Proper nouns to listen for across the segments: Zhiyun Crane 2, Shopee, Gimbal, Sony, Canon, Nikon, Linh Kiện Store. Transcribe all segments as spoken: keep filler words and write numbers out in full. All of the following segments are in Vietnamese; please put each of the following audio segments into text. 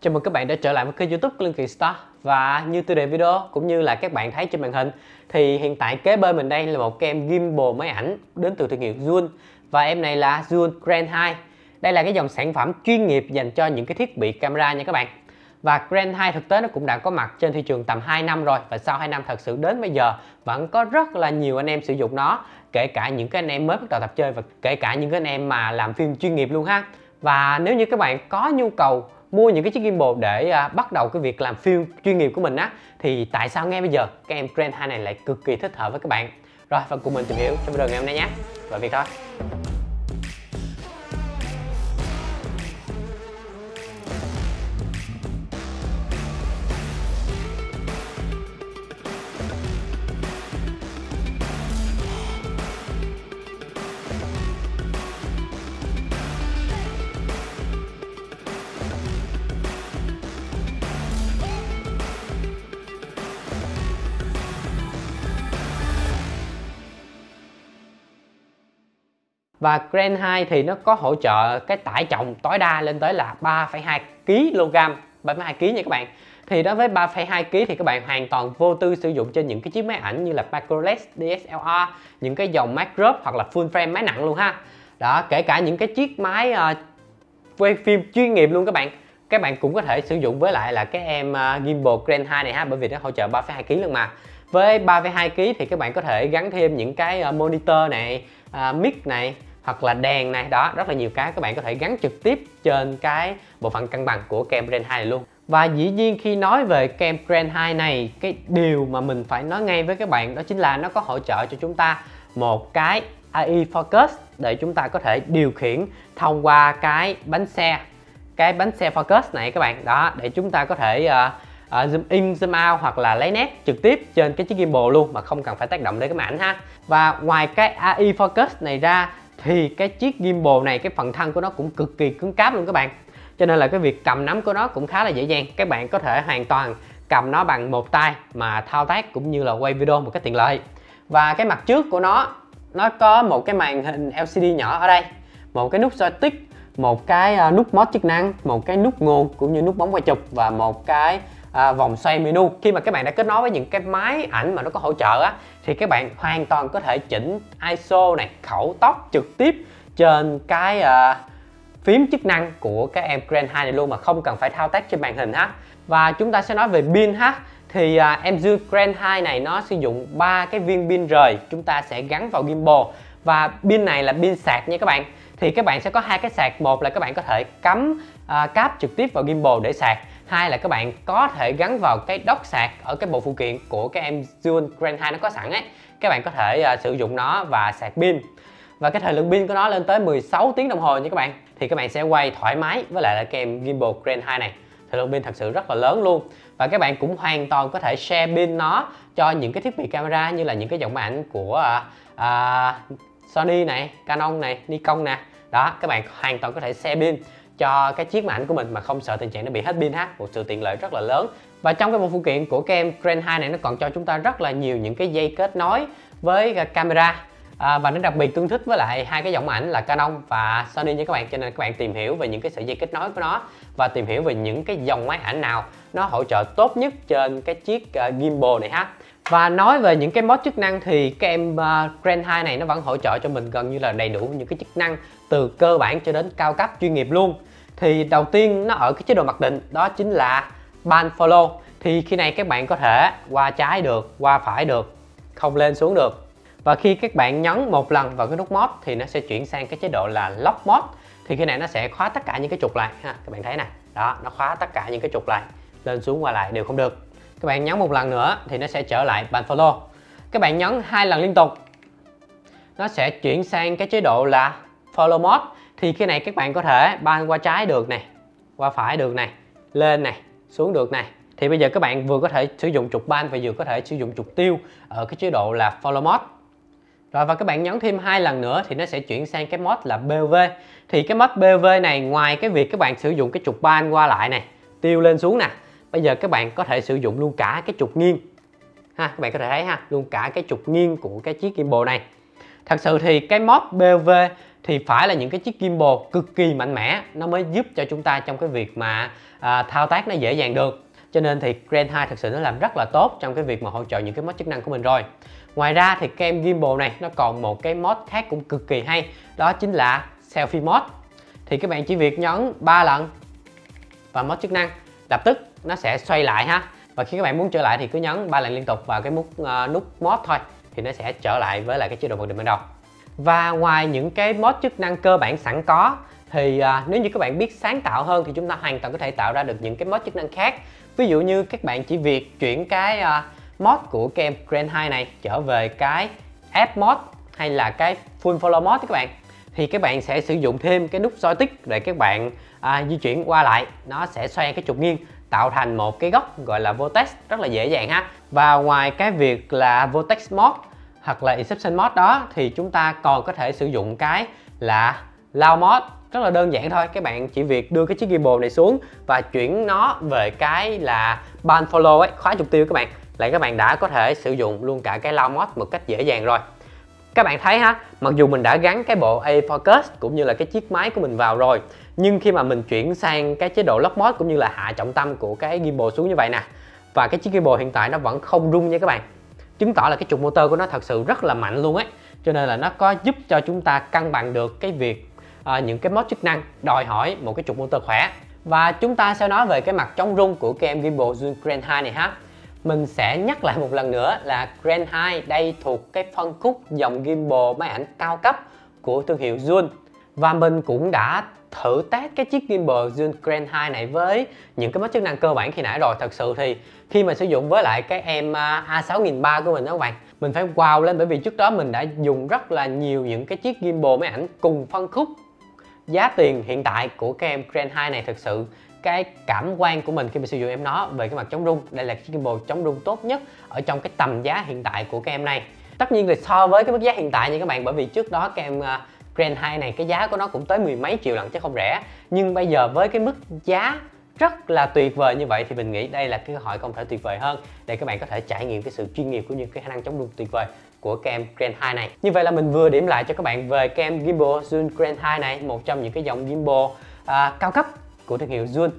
Chào mừng các bạn đã trở lại với kênh YouTube của Linh Kiện Store. Và như tiêu đề video cũng như là các bạn thấy trên màn hình thì hiện tại kế bên mình đây là một cái em gimbal máy ảnh đến từ thương hiệu Zhiyun. Và em này là Zhiyun Crane hai. Đây là cái dòng sản phẩm chuyên nghiệp dành cho những cái thiết bị camera nha các bạn. Và Crane hai thực tế nó cũng đã có mặt trên thị trường tầm hai năm rồi. Và sau hai năm thật sự đến bây giờ vẫn có rất là nhiều anh em sử dụng nó, kể cả những cái anh em mới bắt đầu tập chơi và kể cả những cái anh em mà làm phim chuyên nghiệp luôn ha. Và nếu như các bạn có nhu cầu mua những cái chiếc gimbal để à, bắt đầu cái việc làm phim chuyên nghiệp của mình á, thì tại sao ngay bây giờ cái em Crane hai này lại cực kỳ thích hợp với các bạn. Rồi, và cùng mình tìm hiểu trong video ngày hôm nay nhé. Và việc thôi. Và Crane hai thì nó có hỗ trợ cái tải trọng tối đa lên tới là ba phẩy hai ki lô gam, ba phẩy hai ki lô gam nha các bạn. Thì đối với ba phẩy hai ki lô gam thì các bạn hoàn toàn vô tư sử dụng trên những cái chiếc máy ảnh như là macro lens, đê ét lờ rờ, những cái dòng máy crop hoặc là full frame máy nặng luôn ha. Đó, kể cả những cái chiếc máy uh, quay phim chuyên nghiệp luôn các bạn. Các bạn cũng có thể sử dụng với lại là cái em uh, gimbal Crane hai này ha, bởi vì nó hỗ trợ ba phẩy hai ki lô gam luôn mà. Với ba phẩy hai ki lô gam thì các bạn có thể gắn thêm những cái monitor này, uh, mic này, hoặc là đèn này, đó, rất là nhiều cái các bạn có thể gắn trực tiếp trên cái bộ phận cân bằng của Crane hai này luôn. Và dĩ nhiên khi nói về Crane hai này, cái điều mà mình phải nói ngay với các bạn đó chính là nó có hỗ trợ cho chúng ta một cái a i focus để chúng ta có thể điều khiển thông qua cái bánh xe, cái bánh xe focus này các bạn, đó, để chúng ta có thể uh, Uh, zoom in, zoom out hoặc là lấy nét trực tiếp trên cái chiếc gimbal luôn mà không cần phải tác động đến cái máy ảnh ha. Và ngoài cái a i focus này ra thì cái chiếc gimbal này cái phần thân của nó cũng cực kỳ cứng cáp luôn các bạn. Cho nên là cái việc cầm nắm của nó cũng khá là dễ dàng. Các bạn có thể hoàn toàn cầm nó bằng một tay mà thao tác cũng như là quay video một cách tiện lợi. Và cái mặt trước của nó nó có một cái màn hình lờ xê đê nhỏ ở đây, một cái nút joystick, một cái nút mod chức năng, một cái nút nguồn cũng như nút bấm quay chụp và một cái À, vòng xoay menu. Khi mà các bạn đã kết nối với những cái máy ảnh mà nó có hỗ trợ á, thì các bạn hoàn toàn có thể chỉnh i ét ô này, khẩu tốc trực tiếp trên cái à, phím chức năng của cái em Crane hai này luôn mà không cần phải thao tác trên màn hình ha. Và chúng ta sẽ nói về pin ha. Thì à, em Zhiyun Crane hai này nó sử dụng ba cái viên pin rời chúng ta sẽ gắn vào gimbal. Và pin này là pin sạc nha các bạn. Thì các bạn sẽ có hai cái sạc, một là các bạn có thể cắm à, cáp trực tiếp vào gimbal để sạc, hai là các bạn có thể gắn vào cái dock sạc ở cái bộ phụ kiện của cái em Zhiyun Crane hai nó có sẵn ấy. Các bạn có thể à, sử dụng nó và sạc pin. Và cái thời lượng pin của nó lên tới mười sáu tiếng đồng hồ nha các bạn. Thì các bạn sẽ quay thoải mái với lại là cái em gimbal Crane hai này. Thời lượng pin thật sự rất là lớn luôn. Và các bạn cũng hoàn toàn có thể share pin nó cho những cái thiết bị camera như là những cái dòng máy ảnh của à, à, Sony này, Canon này, Nikon nè. Đó, các bạn hoàn toàn có thể share pin cho cái chiếc máy ảnh của mình mà không sợ tình trạng nó bị hết pin ha, một sự tiện lợi rất là lớn. Và trong cái bộ phụ kiện của em Crane hai này nó còn cho chúng ta rất là nhiều những cái dây kết nối với camera à, và nó đặc biệt tương thích với lại hai cái dòng ảnh là Canon và Sony nha các bạn. Cho nên các bạn tìm hiểu về những cái sợi dây kết nối của nó và tìm hiểu về những cái dòng máy ảnh nào nó hỗ trợ tốt nhất trên cái chiếc gimbal này ha. Và nói về những cái mod chức năng thì cái em Crane hai này nó vẫn hỗ trợ cho mình gần như là đầy đủ những cái chức năng từ cơ bản cho đến cao cấp chuyên nghiệp luôn. Thì đầu tiên nó ở cái chế độ mặc định, đó chính là pan follow. Thì khi này các bạn có thể qua trái được, qua phải được, không lên xuống được. Và khi các bạn nhấn một lần vào cái nút mod thì nó sẽ chuyển sang cái chế độ là lock mod. Thì khi này nó sẽ khóa tất cả những cái trục lại ha, các bạn thấy nè. Đó, nó khóa tất cả những cái trục lại, lên xuống qua lại đều không được. Các bạn nhấn một lần nữa thì nó sẽ trở lại pan follow. Các bạn nhấn hai lần liên tục, nó sẽ chuyển sang cái chế độ là follow mode. Thì khi này các bạn có thể pan qua trái được này, qua phải được này, lên này, xuống được này. Thì bây giờ các bạn vừa có thể sử dụng trục pan và vừa có thể sử dụng trục tiêu ở cái chế độ là follow mode. Rồi, và các bạn nhấn thêm hai lần nữa thì nó sẽ chuyển sang cái mode là bê o vê. Thì cái mode bê o vê này, ngoài cái việc các bạn sử dụng cái trục pan qua lại này, tiêu lên xuống nè, bây giờ các bạn có thể sử dụng luôn cả cái trục nghiêng ha. Các bạn có thể thấy ha, luôn cả cái trục nghiêng của cái chiếc gimbal này. Thật sự thì cái mod bê o vê thì phải là những cái chiếc gimbal cực kỳ mạnh mẽ nó mới giúp cho chúng ta trong cái việc mà à, thao tác nó dễ dàng được. Cho nên thì Crane hai thực sự nó làm rất là tốt trong cái việc mà hỗ trợ những cái mod chức năng của mình rồi. Ngoài ra thì cái em gimbal này nó còn một cái mod khác cũng cực kỳ hay, đó chính là selfie mod. Thì các bạn chỉ việc nhấn ba lần và mod chức năng lập tức nó sẽ xoay lại ha. Và khi các bạn muốn trở lại thì cứ nhấn ba lần liên tục vào cái nút, uh, nút mod thôi thì nó sẽ trở lại với lại cái chế độ mặc định ban đầu. Và ngoài những cái mod chức năng cơ bản sẵn có thì à, nếu như các bạn biết sáng tạo hơn thì chúng ta hoàn toàn có thể tạo ra được những cái mod chức năng khác. Ví dụ như các bạn chỉ việc chuyển cái à, mod của cái em Crane hai này trở về cái app mod hay là cái full follow mod các bạn, thì các bạn sẽ sử dụng thêm cái nút joystick để các bạn à, di chuyển qua lại, nó sẽ xoay cái trục nghiêng tạo thành một cái góc gọi là vortex rất là dễ dàng ha. Và ngoài cái việc là vortex mod hoặc là inception mod đó thì chúng ta còn có thể sử dụng cái là lao mod. Rất là đơn giản thôi, các bạn chỉ việc đưa cái chiếc gimbal này xuống và chuyển nó về cái là ban follow ấy, khóa trục tiêu các bạn, là các bạn đã có thể sử dụng luôn cả cái lao mod một cách dễ dàng rồi. Các bạn thấy ha, mặc dù mình đã gắn cái bộ A focus cũng như là cái chiếc máy của mình vào rồi, nhưng khi mà mình chuyển sang cái chế độ lock mod cũng như là hạ trọng tâm của cái gimbal xuống như vậy nè, và cái chiếc gimbal hiện tại nó vẫn không rung nha các bạn, chứng tỏ là cái trục motor của nó thật sự rất là mạnh luôn ấy. Cho nên là nó có giúp cho chúng ta cân bằng được cái việc à, những cái mod chức năng đòi hỏi một cái trục motor khỏe. Và chúng ta sẽ nói về cái mặt chống rung của cái em gimbal Zhiyun Crane hai này ha. Mình sẽ nhắc lại một lần nữa là Crane hai đây thuộc cái phân khúc dòng gimbal máy ảnh cao cấp của thương hiệu Zhiyun. Và mình cũng đã thử test cái chiếc gimbal Zhiyun Crane hai này với những cái mod chức năng cơ bản khi nãy rồi. Thật sự thì khi mà sử dụng với lại cái em A sáu ba không không của mình đó các bạn, mình phải wow lên, bởi vì trước đó mình đã dùng rất là nhiều những cái chiếc gimbal máy ảnh cùng phân khúc giá tiền hiện tại của cái em Crane hai này. Thực sự cái cảm quan của mình khi mình sử dụng em nó về cái mặt chống rung, đây là chiếc gimbal chống rung tốt nhất ở trong cái tầm giá hiện tại của cái em này. Tất nhiên là so với cái mức giá hiện tại nha các bạn, bởi vì trước đó cái em Crane hai này cái giá của nó cũng tới mười mấy triệu lận chứ không rẻ. Nhưng bây giờ với cái mức giá rất là tuyệt vời như vậy thì mình nghĩ đây là cái cơ hội không thể tuyệt vời hơn để các bạn có thể trải nghiệm cái sự chuyên nghiệp cũng như cái khả năng chống rung tuyệt vời của cái em Crane hai này. Như vậy là mình vừa điểm lại cho các bạn về cái em gimbal Zhiyun Crane hai này, một trong những cái dòng gimbal à, cao cấp của thương hiệu Zhiyun.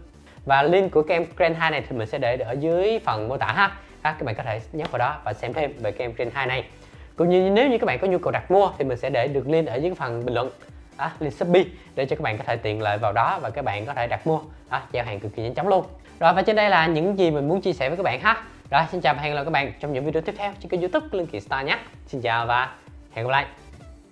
Và link của cái em Crane hai này thì mình sẽ để ở dưới phần mô tả ha. À, các bạn có thể nhấp vào đó và xem thêm về cái em Crane hai này. Cũng như nếu như các bạn có nhu cầu đặt mua thì mình sẽ để được link ở dưới phần bình luận, à, link Shopee để cho các bạn có thể tiện lợi vào đó và các bạn có thể đặt mua, à, giao hàng cực kỳ nhanh chóng luôn. Rồi, và trên đây là những gì mình muốn chia sẻ với các bạn ha. Rồi, xin chào và hẹn gặp lại các bạn trong những video tiếp theo trên kênh YouTube Linh Kiện Store nhé. Xin chào và hẹn gặp lại.